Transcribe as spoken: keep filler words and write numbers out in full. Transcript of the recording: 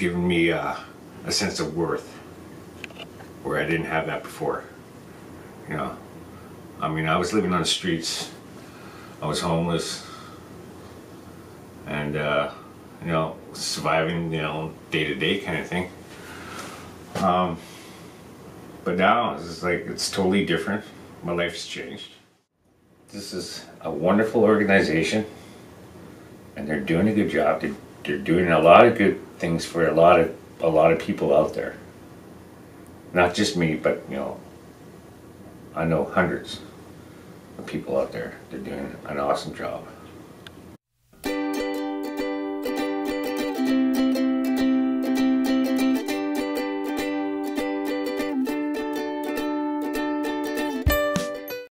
given me uh, a sense of worth where I didn't have that before. You know, I mean, I was living on the streets, I was homeless, and uh, you know, surviving, you know, day to day kind of thing. Um, but now it's like it's totally different. My life's changed. This is a wonderful organization, and they're doing a good job. They're, they're doing a lot of good things for a lot of a lot of people out there. Not just me, but you know, I know hundreds of people out there. They're doing an awesome job.